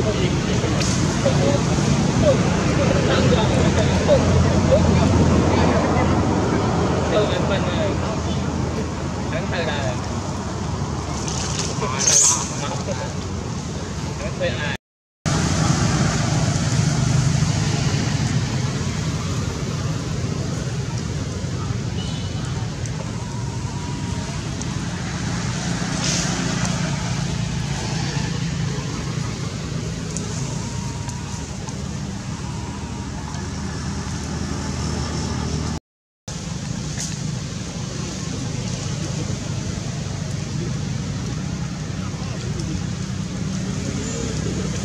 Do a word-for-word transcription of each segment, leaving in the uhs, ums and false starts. Thank you. Thank you.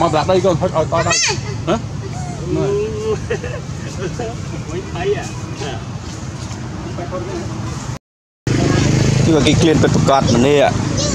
มาจากđây con, thôi coi đây. Hả? Mới thấy à. Chứ mà cái kiên phải phục cát mà nè.